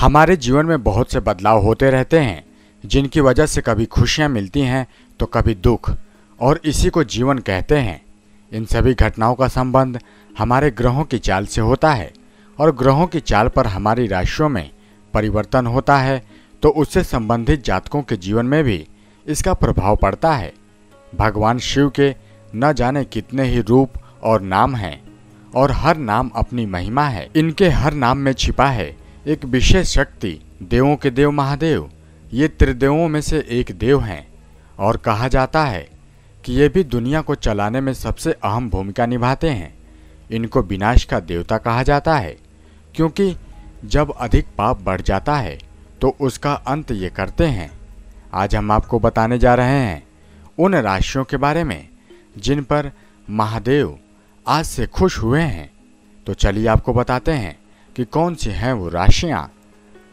हमारे जीवन में बहुत से बदलाव होते रहते हैं जिनकी वजह से कभी खुशियां मिलती हैं तो कभी दुख, और इसी को जीवन कहते हैं। इन सभी घटनाओं का संबंध हमारे ग्रहों की चाल से होता है, और ग्रहों की चाल पर हमारी राशियों में परिवर्तन होता है तो उससे संबंधित जातकों के जीवन में भी इसका प्रभाव पड़ता है। भगवान शिव के न जाने कितने ही रूप और नाम हैं, और हर नाम अपनी महिमा है। इनके हर नाम में छिपा है एक विशेष शक्ति। देवों के देव महादेव ये त्रिदेवों में से एक देव हैं, और कहा जाता है कि ये भी दुनिया को चलाने में सबसे अहम भूमिका निभाते हैं। इनको विनाश का देवता कहा जाता है, क्योंकि जब अधिक पाप बढ़ जाता है तो उसका अंत ये करते हैं। आज हम आपको बताने जा रहे हैं उन राशियों के बारे में जिन पर महादेव आज से खुश हुए हैं। तो चलिए आपको बताते हैं कि कौन सी हैं वो राशियाँ।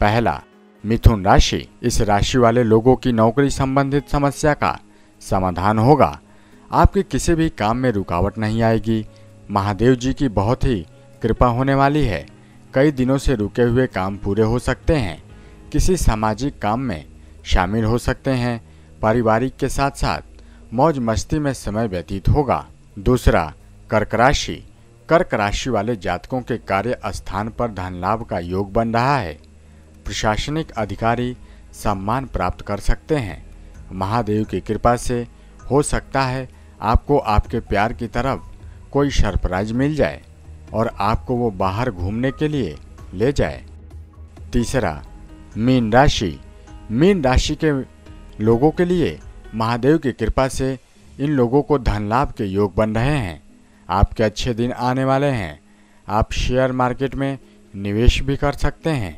पहला, मिथुन राशि। इस राशि वाले लोगों की नौकरी संबंधित समस्या का समाधान होगा। आपके किसी भी काम में रुकावट नहीं आएगी। महादेव जी की बहुत ही कृपा होने वाली है। कई दिनों से रुके हुए काम पूरे हो सकते हैं। किसी सामाजिक काम में शामिल हो सकते हैं। पारिवारिक के साथ साथ मौज मस्ती में समय व्यतीत होगा। दूसरा, कर्क राशि। कर्क राशि वाले जातकों के कार्य स्थान पर धन लाभ का योग बन रहा है। प्रशासनिक अधिकारी सम्मान प्राप्त कर सकते हैं। महादेव की कृपा से हो सकता है आपको आपके प्यार की तरफ कोई सरप्राइज मिल जाए और आपको वो बाहर घूमने के लिए ले जाए। तीसरा, मीन राशि। मीन राशि के लोगों के लिए महादेव की कृपा से इन लोगों को धन लाभ के योग बन रहे हैं। आपके अच्छे दिन आने वाले हैं। आप शेयर मार्केट में निवेश भी कर सकते हैं,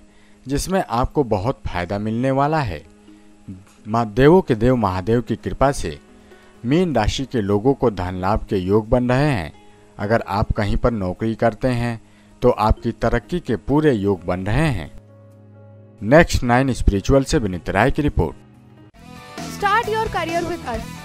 जिसमें आपको बहुत फायदा मिलने वाला है। देवों के देव महादेव की कृपा से मीन राशि के लोगों को धन लाभ के योग बन रहे हैं। अगर आप कहीं पर नौकरी करते हैं तो आपकी तरक्की के पूरे योग बन रहे हैं। नेक्स्ट 9 स्पिरिचुअल से विनीत राय की report. Start your career with us.